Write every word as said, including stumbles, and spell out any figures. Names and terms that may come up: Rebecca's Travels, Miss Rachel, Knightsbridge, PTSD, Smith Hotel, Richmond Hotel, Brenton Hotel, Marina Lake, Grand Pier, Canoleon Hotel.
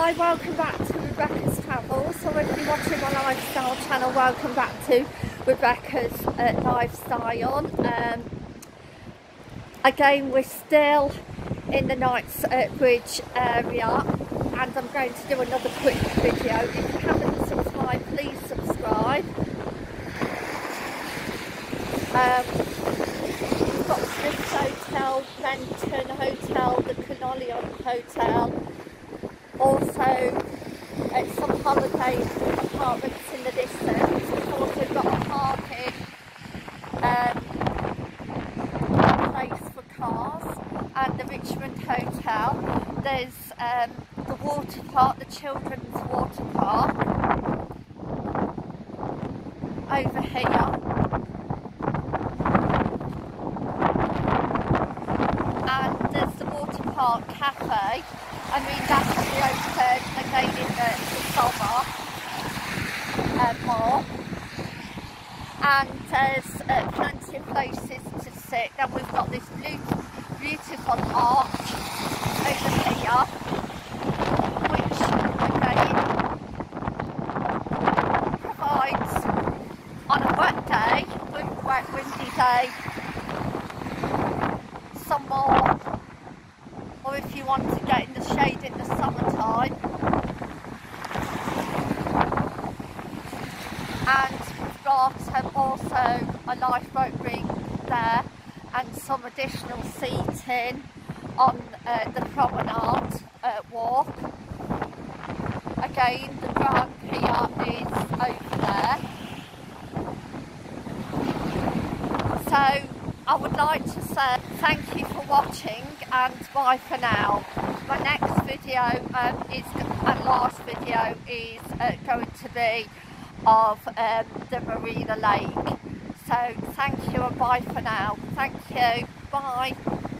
Hi, welcome back to Rebecca's Travels. So if you're watching my lifestyle channel, welcome back to Rebecca's uh, Lifestyle. Um, again, we're still in the Knightsbridge area and I'm going to do another quick video. If you haven't subscribed, please subscribe. Um, we've got Smith Hotel, Brenton Hotel, the Canoleon Hotel. Also, uh, some holiday apartments in the distance. Of course, we've got a parking um, place for cars and the Richmond Hotel. There's um, the water park, the children's water park over here, and there's the water park cafe. I mean, that's the open again in the, the summer uh, more, and there's uh, plenty of places to sit. Then we've got this beautiful, beautiful arch over here, which again provides on a wet day, wet windy day, some more. Or if you want to get in the shade in the summertime. And we've got um, also a lifeboat ring there and some additional seating on uh, the promenade uh, walk. Again, the Grand Pier is over there. So I would like to say thank you for watching. And bye for now. My next video um, is, and last video is uh, going to be of um, the Marina Lake. So thank you and bye for now. Thank you. Bye.